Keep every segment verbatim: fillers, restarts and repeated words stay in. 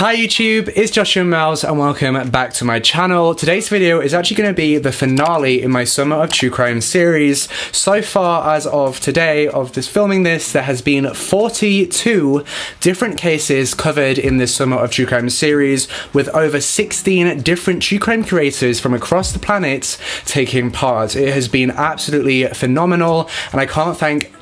Hi YouTube, it's Joshua Miles and welcome back to my channel. Today's video is actually going to be the finale in my Summer of True Crime series. So far as of today, of this filming this, there has been forty-two different cases covered in this Summer of True Crime series, with over sixteen different true crime creators from across the planet taking part. It has been absolutely phenomenal and I can't thank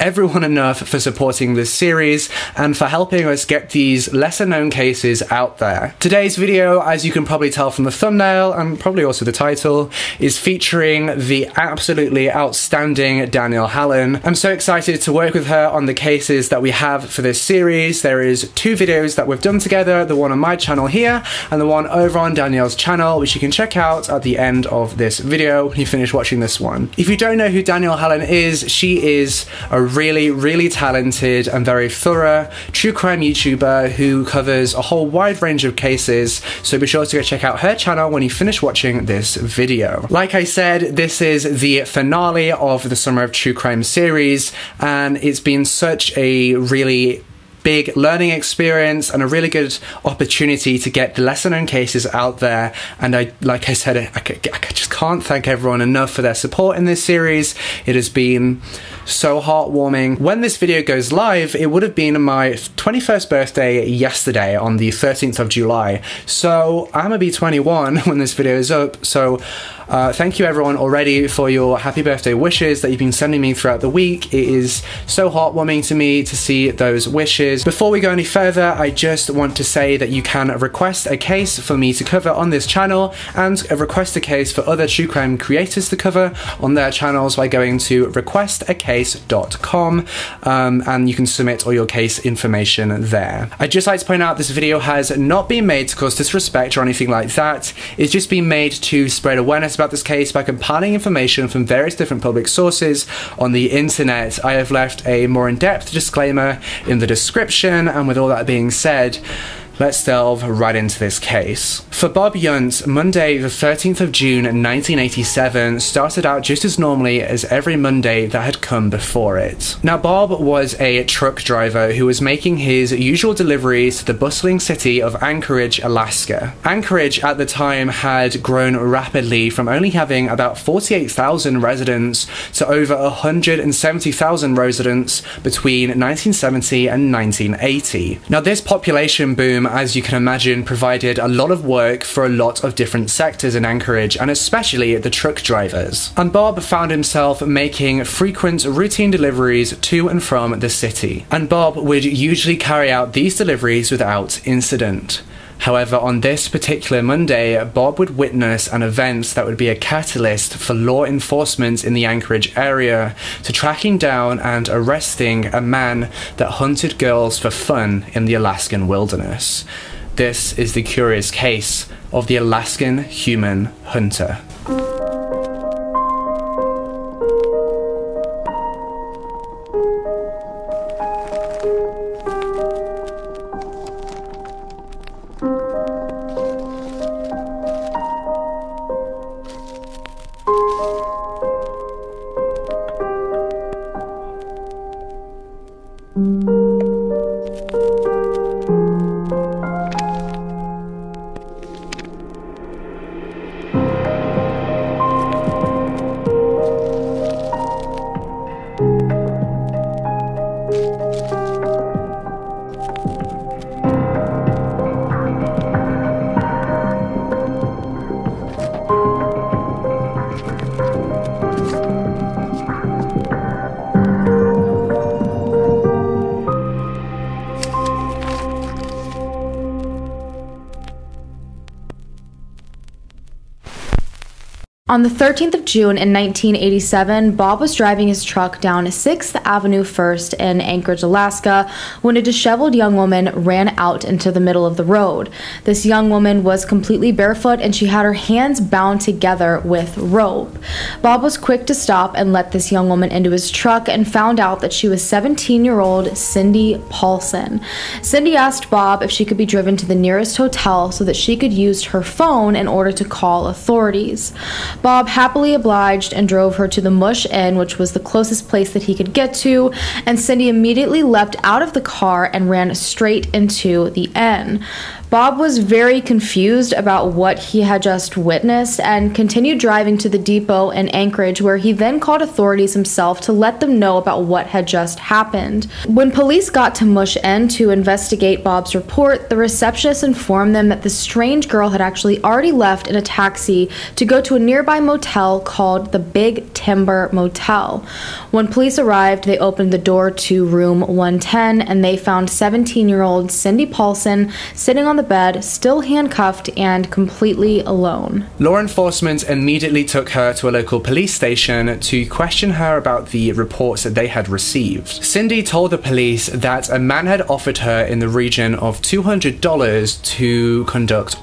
everyone enough for supporting this series and for helping us get these lesser known cases out there. Today's video, as you can probably tell from the thumbnail and probably also the title, is featuring the absolutely outstanding Danelle Hallan. I'm so excited to work with her on the cases that we have for this series. There is two videos that we've done together, the one on my channel here and the one over on Danelle's channel, which you can check out at the end of this video when you finish watching this one. If you don't know who Danelle Hallan is, she is a really, really talented and very thorough true crime YouTuber who covers a whole wide range of cases, so be sure to go check out her channel when you finish watching this video. Like I said, this is the finale of the Summer of True Crime series, and it's been such a really big learning experience and a really good opportunity to get the lesser known cases out there. And I, like I said, I, I, I just can't thank everyone enough for their support in this series. It has been so heartwarming. When this video goes live, it would have been my twenty-first birthday yesterday on the thirteenth of July. So I'm gonna be twenty-one when this video is up. So uh, thank you everyone already for your happy birthday wishes that you've been sending me throughout the week. It is so heartwarming to me to see those wishes. Before we go any further, I just want to say that you can request a case for me to cover on this channel and request a case for other true crime creators to cover on their channels by going to request a case dot com, um, and you can submit all your case information there. I'd just like to point out this video has not been made to cause disrespect or anything like that. It's just been made to spread awareness about this case by compiling information from various different public sources on the internet. I have left a more in-depth disclaimer in the description. And with all that being said, let's delve right into this case. For Bob Yunt, Monday the thirteenth of June nineteen eighty-seven started out just as normally as every Monday that had come before it. Now Bob was a truck driver who was making his usual deliveries to the bustling city of Anchorage, Alaska. Anchorage at the time had grown rapidly from only having about forty-eight thousand residents to over one hundred seventy thousand residents between nineteen seventy and nineteen eighty. Now this population boom, as you can imagine, provided a lot of work for a lot of different sectors in Anchorage, and especially the truck drivers. And Bob found himself making frequent routine deliveries to and from the city. And Bob would usually carry out these deliveries without incident. However, on this particular Monday, Bob would witness an event that would be a catalyst for law enforcement in the Anchorage area to tracking down and arresting a man that hunted girls for fun in the Alaskan wilderness. This is the curious case of the Alaskan human hunter. On the thirteenth of June in nineteen eighty-seven, Bob was driving his truck down sixth Avenue first in Anchorage, Alaska, when a disheveled young woman ran out into the middle of the road. This young woman was completely barefoot and she had her hands bound together with rope. Bob was quick to stop and let this young woman into his truck and found out that she was seventeen-year-old Cindy Paulson. Cindy asked Bob if she could be driven to the nearest hotel so that she could use her phone in order to call authorities. Bob happily obliged and drove her to the Mush Inn, which was the closest place that he could get to, and Cindy immediately leapt out of the car and ran straight into the inn. Bob was very confused about what he had just witnessed and continued driving to the depot in Anchorage, where he then called authorities himself to let them know about what had just happened. When police got to Mush Inn to investigate Bob's report, the receptionist informed them that the strange girl had actually already left in a taxi to go to a nearby motel called the Big Timber Motel. When police arrived, they opened the door to room one ten, and they found seventeen-year-old Cindy Paulson sitting on the bed, still handcuffed and completely alone. Law enforcement immediately took her to a local police station to question her about the reports that they had received. Cindy told the police that a man had offered her in the region of two hundred dollars to conduct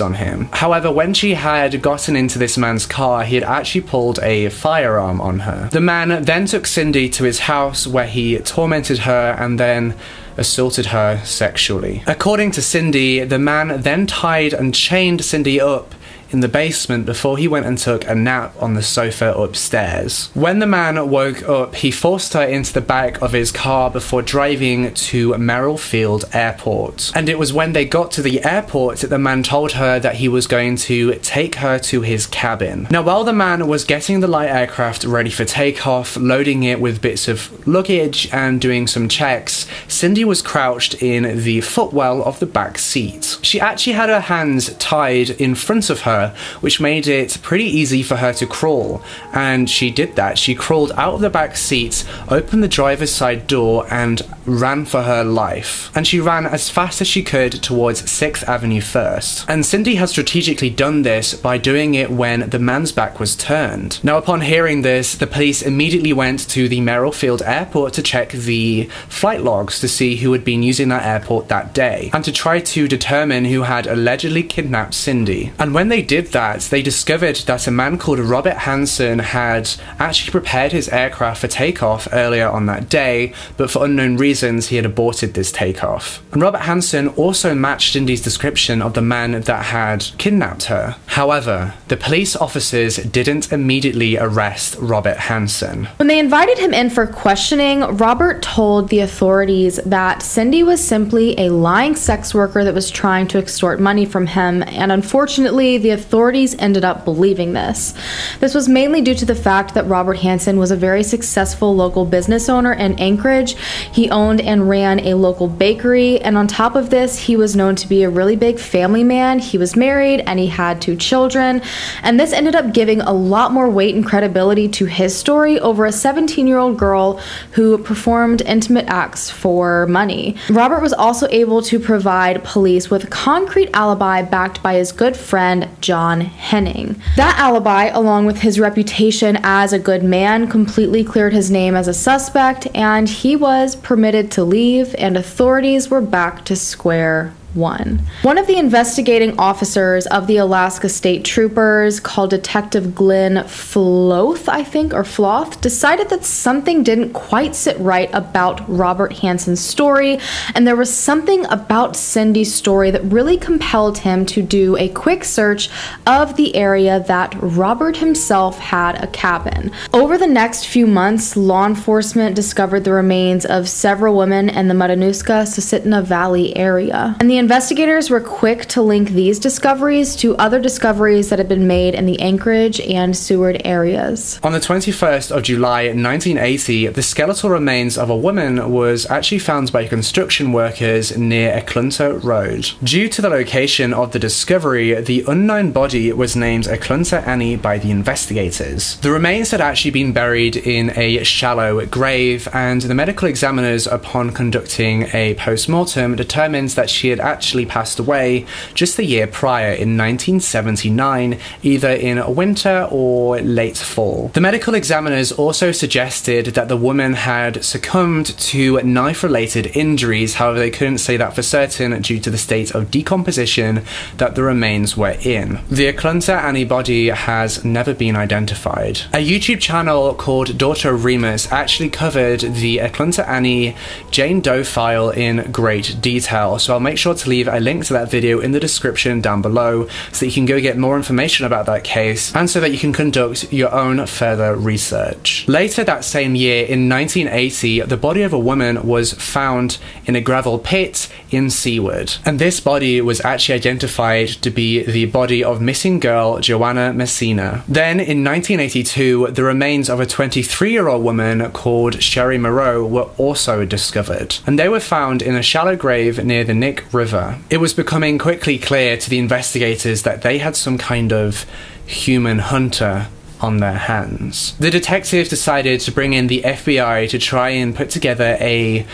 on him. However, when she had gotten into this man's car, he had actually pulled a firearm on her. The man then took Cindy to his house, where he tormented her and then assaulted her sexually. According to Cindy, the man then tied and chained Cindy up in the basement before he went and took a nap on the sofa upstairs. When the man woke up, he forced her into the back of his car before driving to Merrill Field Airport. And it was when they got to the airport that the man told her that he was going to take her to his cabin. Now, while the man was getting the light aircraft ready for takeoff, loading it with bits of luggage and doing some checks, Cindy was crouched in the footwell of the back seat. She actually had her hands tied in front of her, which made it pretty easy for her to crawl, and she did that. She crawled out of the back seat, opened the driver's side door, and ran for her life. And she ran as fast as she could towards sixth Avenue first. And Cindy had strategically done this by doing it when the man's back was turned. Now, upon hearing this, the police immediately went to the Merrill Field Airport to check the flight logs to see who had been using that airport that day, and to try to determine who had allegedly kidnapped Cindy. And when they did that, they discovered that a man called Robert Hansen had actually prepared his aircraft for takeoff earlier on that day, but for unknown reasons he had aborted this takeoff. And Robert Hansen also matched Cindy's description of the man that had kidnapped her. However, the police officers didn't immediately arrest Robert Hansen. When they invited him in for questioning, Robert told the authorities that Cindy was simply a lying sex worker that was trying to extort money from him, and unfortunately, the authorities ended up believing this. This was mainly due to the fact that Robert Hansen was a very successful local business owner in Anchorage. He owned and ran a local bakery, and on top of this, he was known to be a really big family man. He was married and he had two children, and this ended up giving a lot more weight and credibility to his story over a seventeen-year-old girl who performed intimate acts for money. Robert was also able to provide police with a concrete alibi backed by his good friend, John Henning. That alibi, along with his reputation as a good man, completely cleared his name as a suspect, and he was permitted to leave, and authorities were back to square one. One of the investigating officers of the Alaska State Troopers, called Detective Glenn Floth, I think, or Floth, decided that something didn't quite sit right about Robert Hansen's story, and there was something about Cindy's story that really compelled him to do a quick search of the area that Robert himself had a cabin. Over the next few months, law enforcement discovered the remains of several women in the Matanuska-Susitna Valley area, and the investigators were quick to link these discoveries to other discoveries that had been made in the Anchorage and Seward areas. On the twenty-first of July nineteen eighty, the skeletal remains of a woman was actually found by construction workers near Eklunta Road. Due to the location of the discovery, the unknown body was named Eklunta Annie by the investigators. The remains had actually been buried in a shallow grave, and the medical examiners, upon conducting a post-mortem, determined that she had actually passed away just the year prior in nineteen seventy-nine, either in winter or late fall. The medical examiners also suggested that the woman had succumbed to knife-related injuries. However, they couldn't say that for certain due to the state of decomposition that the remains were in. The Eklunta Annie body has never been identified. A YouTube channel called Daughter Remus actually covered the Eklunta Annie Jane Doe file in great detail, so I'll make sure to to leave a link to that video in the description down below so that you can go get more information about that case and so that you can conduct your own further research. Later that same year, in nineteen eighty, the body of a woman was found in a gravel pit in Seaward, and this body was actually identified to be the body of missing girl Joanna Messina. Then in nineteen eighty-two, the remains of a twenty-three-year-old woman called Sherry Moreau were also discovered, and they were found in a shallow grave near the Nick River. It was becoming quickly clear to the investigators that they had some kind of human hunter on their hands. The detectives decided to bring in the F B I to try and put together a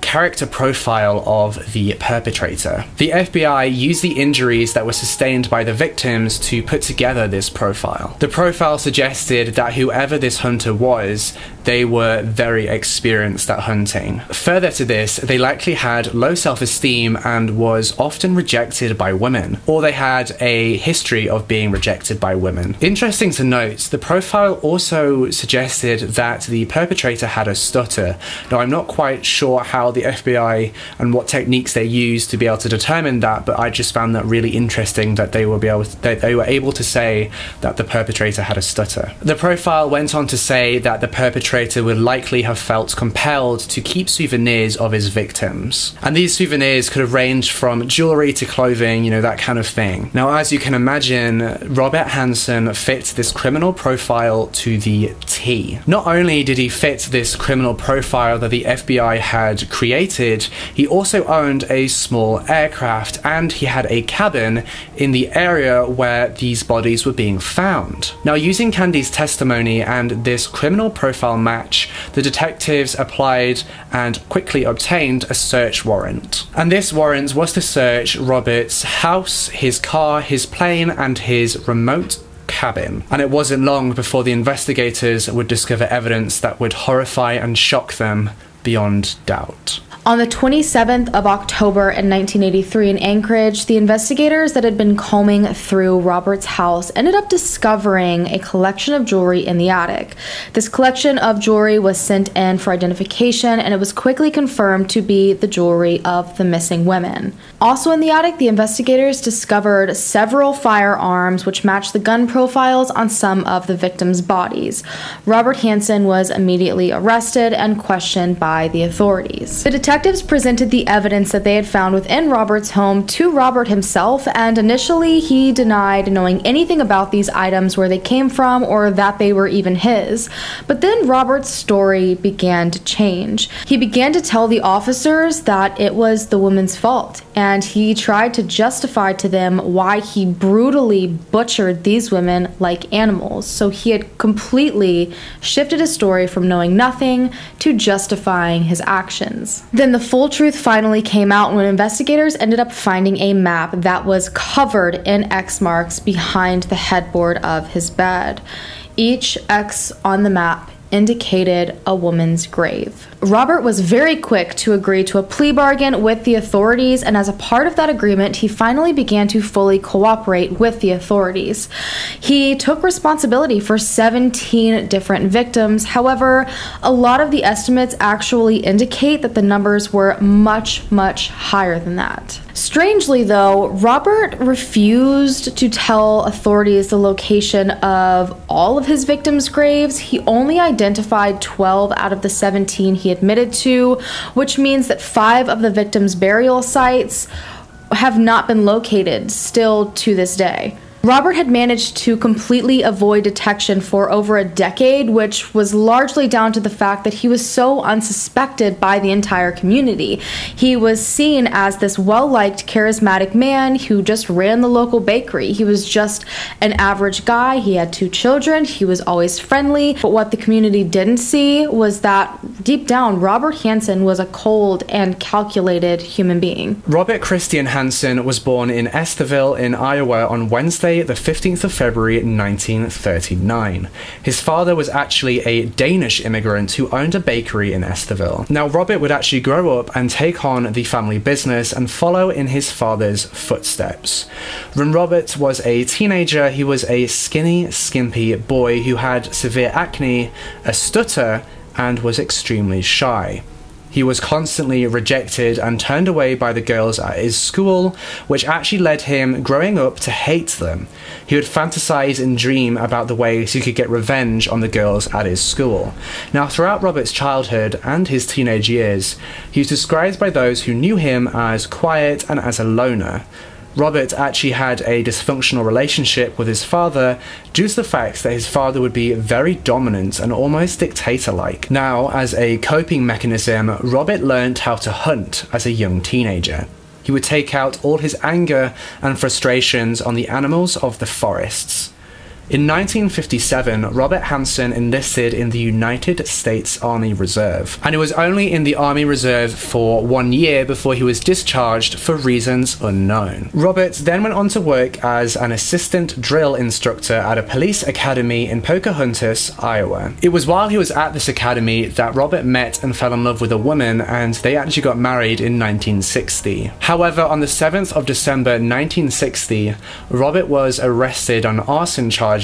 character profile of the perpetrator. The F B I used the injuries that were sustained by the victims to put together this profile. The profile suggested that whoever this hunter was, they were very experienced at hunting. Further to this, they likely had low self-esteem and was often rejected by women, or they had a history of being rejected by women. Interesting to note, the profile also suggested that the perpetrator had a stutter. Now, I'm not quite sure how the F B I and what techniques they use to be able to determine that, but I just found that really interesting that they will be able to, that they were able to say that the perpetrator had a stutter. The profile went on to say that the perpetrator would likely have felt compelled to keep souvenirs of his victims, and these souvenirs could have ranged from jewelry to clothing, you know, that kind of thing. Now, as you can imagine, Robert Hansen fits this criminal profile to the T. Not only did he fit this criminal profile that the F B I had created, he also owned a small aircraft, and he had a cabin in the area where these bodies were being found. Now, using Candy's testimony and this criminal profile match, the detectives applied and quickly obtained a search warrant. And this warrant was to search Robert's house, his car, his plane, and his remote cabin. And it wasn't long before the investigators would discover evidence that would horrify and shock them beyond doubt. On the twenty-seventh of October in nineteen eighty-three in Anchorage, the investigators that had been combing through Robert's house ended up discovering a collection of jewelry in the attic. This collection of jewelry was sent in for identification, and it was quickly confirmed to be the jewelry of the missing women. Also in the attic, the investigators discovered several firearms which matched the gun profiles on some of the victims' bodies. Robert Hansen was immediately arrested and questioned by the authorities. The detective Detectives presented the evidence that they had found within Robert's home to Robert himself, and initially he denied knowing anything about these items, where they came from, or that they were even his. But then Robert's story began to change. He began to tell the officers that it was the woman's fault, and he tried to justify to them why he brutally butchered these women like animals. So he had completely shifted his story from knowing nothing to justifying his actions. The Then the full truth finally came out when investigators ended up finding a map that was covered in X marks behind the headboard of his bed. Each X on the map indicated a woman's grave. Robert was very quick to agree to a plea bargain with the authorities, and as a part of that agreement, he finally began to fully cooperate with the authorities. He took responsibility for seventeen different victims. However, a lot of the estimates actually indicate that the numbers were much, much higher than that. Strangely though, Robert refused to tell authorities the location of all of his victims' graves. He only identified twelve out of the seventeen he admitted to, which means that five of the victims' burial sites have not been located still to this day. Robert had managed to completely avoid detection for over a decade, which was largely down to the fact that he was so unsuspected by the entire community. He was seen as this well-liked, charismatic man who just ran the local bakery. He was just an average guy. He had two children. He was always friendly. But what the community didn't see was that deep down, Robert Hansen was a cold and calculated human being. Robert Christian Hansen was born in Estherville in Iowa on Wednesday, the fifteenth of February nineteen thirty-nine. His father was actually a Danish immigrant who owned a bakery in Estherville. Now, Robert would actually grow up and take on the family business and follow in his father's footsteps. When Robert was a teenager, he was a skinny, skimpy boy who had severe acne, a stutter, and was extremely shy. He was constantly rejected and turned away by the girls at his school, which actually led him, growing up, to hate them. He would fantasize and dream about the ways he could get revenge on the girls at his school. Now, throughout Robert's childhood and his teenage years, he was described by those who knew him as quiet and as a loner. Robert actually had a dysfunctional relationship with his father due to the fact that his father would be very dominant and almost dictator-like. Now, as a coping mechanism, Robert learned how to hunt as a young teenager. He would take out all his anger and frustrations on the animals of the forests. In nineteen fifty-seven, Robert Hansen enlisted in the United States Army Reserve, and it was only in the Army Reserve for one year before he was discharged for reasons unknown. Robert then went on to work as an assistant drill instructor at a police academy in Pocahontas, Iowa. It was while he was at this academy that Robert met and fell in love with a woman, and they actually got married in nineteen sixty. However, on the seventh of December nineteen sixty, Robert was arrested on arson charges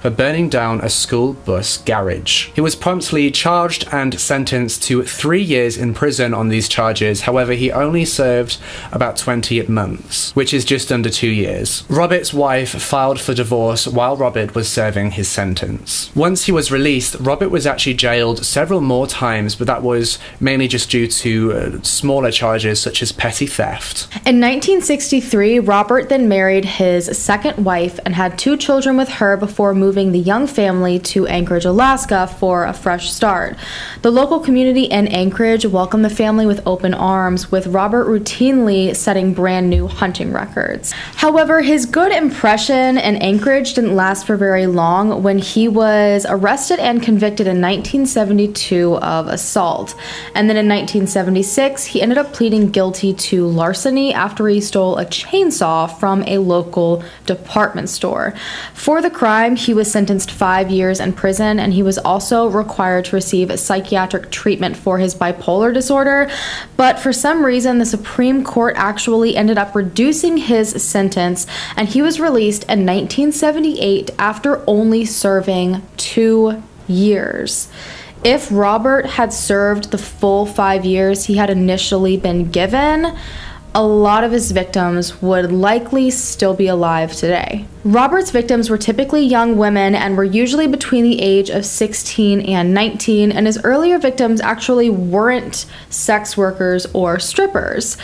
for burning down a school bus garage. He was promptly charged and sentenced to three years in prison on these charges. However, he only served about twenty months, which is just under two years. Robert's wife filed for divorce while Robert was serving his sentence. Once he was released, Robert was actually jailed several more times, but that was mainly just due to uh, smaller charges such as petty theft. In nineteen sixty-three, Robert then married his second wife and had two children with her before moving the young family to Anchorage, Alaska for a fresh start. The local community in Anchorage welcomed the family with open arms, with Robert routinely setting brand new hunting records. However, his good impression in Anchorage didn't last for very long when he was arrested and convicted in nineteen seventy-two of assault. And then in nineteen seventy-six, he ended up pleading guilty to larceny after he stole a chainsaw from a local department store. For the crime, he was sentenced five years in prison, and he was also required to receive psychiatric treatment for his bipolar disorder, but for some reason the Supreme Court actually ended up reducing his sentence, and he was released in nineteen seventy-eight after only serving two years. If Robert had served the full five years he had initially been given, a lot of his victims would likely still be alive today. Robert's victims were typically young women and were usually between the age of sixteen and nineteen, and his earlier victims actually weren't sex workers or strippers.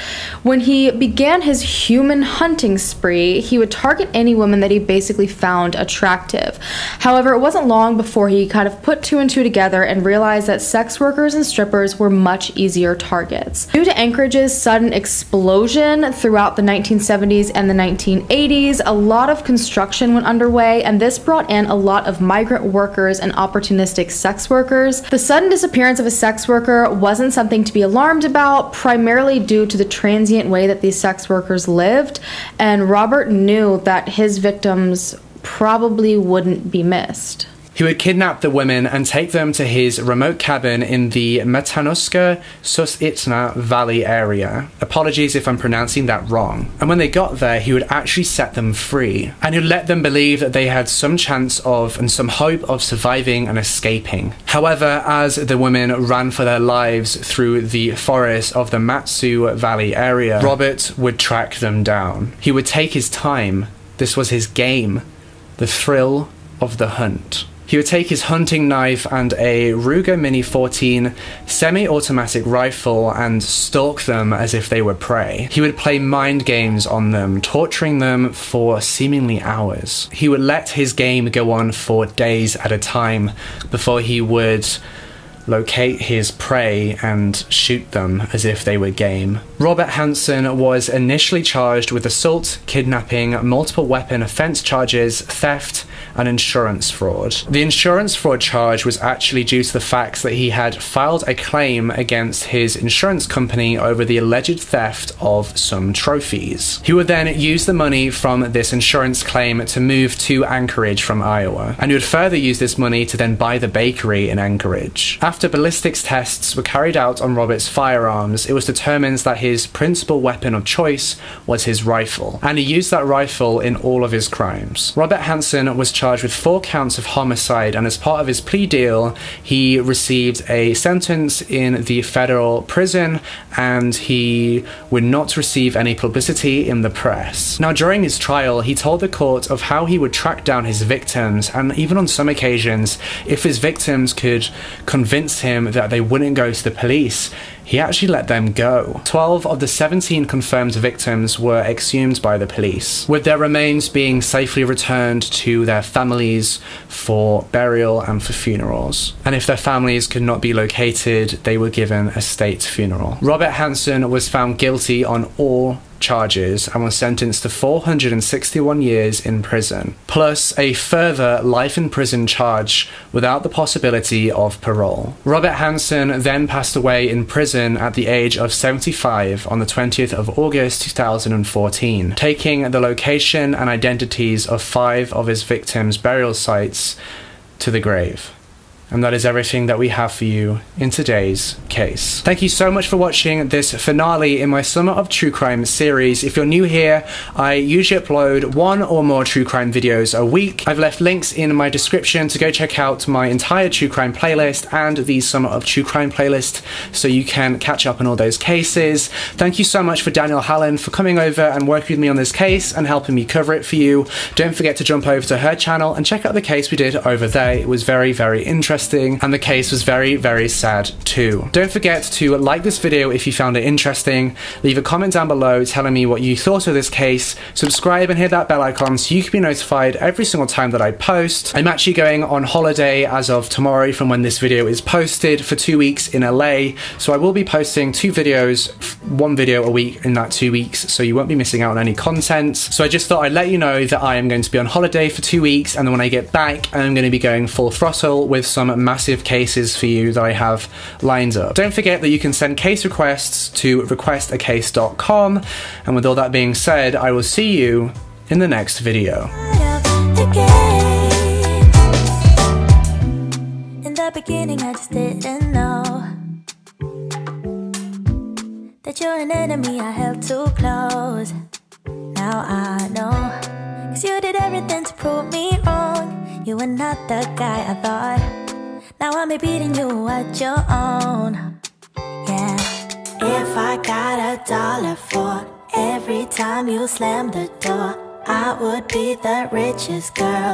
When he began his human hunting spree, he would target any woman that he basically found attractive. However, it wasn't long before he kind of put two and two together and realized that sex workers and strippers were much easier targets. Due to Anchorage's sudden explosion throughout the nineteen seventies and the nineteen eighties, a lot of construction went underway, and this brought in a lot of migrant workers and opportunistic sex workers. The sudden disappearance of a sex worker wasn't something to be alarmed about, primarily due to the transient way that these sex workers lived, and Robert knew that his victims probably wouldn't be missed. He would kidnap the women and take them to his remote cabin in the Matanuska-Susitna Valley area. Apologies if I'm pronouncing that wrong. And when they got there, he would actually set them free, and he'd let them believe that they had some chance of and some hope of surviving and escaping. However, as the women ran for their lives through the forest of the Matsu Valley area, Robert would track them down. He would take his time. This was his game, the thrill of the hunt. He would take his hunting knife and a Ruger Mini fourteen semi-automatic rifle and stalk them as if they were prey. He would play mind games on them, torturing them for seemingly hours. He would let his game go on for days at a time before he would locate his prey and shoot them as if they were game. Robert Hansen was initially charged with assault, kidnapping, multiple weapon offense charges, theft, and insurance fraud. The insurance fraud charge was actually due to the fact that he had filed a claim against his insurance company over the alleged theft of some trophies. He would then use the money from this insurance claim to move to Anchorage from Iowa, and he would further use this money to then buy the bakery in Anchorage. After After ballistics tests were carried out on Robert's firearms, it was determined that his principal weapon of choice was his rifle, and he used that rifle in all of his crimes. Robert Hansen was charged with four counts of homicide, and as part of his plea deal, he received a sentence in the federal prison, and he would not receive any publicity in the press. Now, during his trial, he told the court of how he would track down his victims, and even on some occasions, if his victims could convince him that they wouldn't go to the police, he actually let them go. twelve of the seventeen confirmed victims were exhumed by the police, with their remains being safely returned to their families for burial and for funerals. And if their families could not be located, they were given a state funeral. Robert Hansen was found guilty on all charges and was sentenced to four hundred sixty-one years in prison, plus a further life in prison charge without the possibility of parole. Robert Hansen then passed away in prison at the age of seventy-five on the twentieth of August two thousand fourteen, taking the location and identities of five of his victims' burial sites to the grave. And that is everything that we have for you in today's case. Thank you so much for watching this finale in my Summer of True Crime series. If you're new here, I usually upload one or more true crime videos a week. I've left links in my description to go check out my entire true crime playlist and the Summer of True Crime playlist so you can catch up on all those cases. Thank you so much for Danelle Hallan for coming over and working with me on this case and helping me cover it for you. Don't forget to jump over to her channel and check out the case we did over there. It was very, very interesting. And the case was very, very sad too. Don't forget to like this video if you found it interesting, leave a comment down below telling me what you thought of this case, subscribe and hit that bell icon so you can be notified every single time that I post. I'm actually going on holiday as of tomorrow from when this video is posted for two weeks in L A, so I will be posting two videos, one video a week in that two weeks, so you won't be missing out on any content. So I just thought I'd let you know that I am going to be on holiday for two weeks and then when I get back, I'm going to be going full throttle with some massive cases for you that I have lined up. Don't forget that you can send case requests to request a case dot com, and with all that being said, I will see you in the next video. In the beginning I just didn't know that you're an enemy I held too close. Now I know, cause you did everything to prove me wrong. You were not the guy I thought. Now I'm beating you at your own, yeah. If I got a dollar for every time you slammed the door, I would be the richest girl.